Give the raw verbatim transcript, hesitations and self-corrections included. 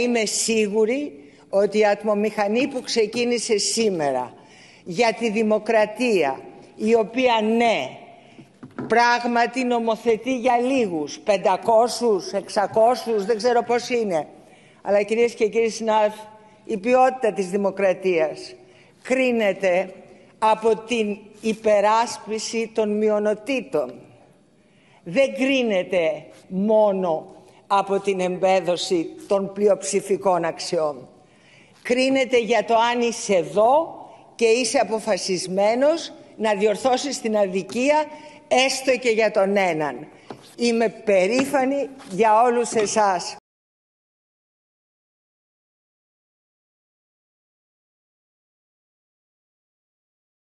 Είμαι σίγουρη ότι η ατμομηχανή που ξεκίνησε σήμερα για τη δημοκρατία, η οποία ναι, πράγματι νομοθετεί για λίγους, πεντακόσιους, εξακόσιους, δεν ξέρω πώς είναι. Αλλά κυρίες και κύριοι συνάδελφοι, η ποιότητα της δημοκρατίας κρίνεται από την υπεράσπιση των μειονοτήτων. Δεν κρίνεται μόνο από την εμπέδωση των πλειοψηφικών αξιών. Κρίνεται για το αν είσαι εδώ και είσαι αποφασισμένος να διορθώσεις την αδικία, έστω και για τον έναν. Είμαι περήφανη για όλους εσάς.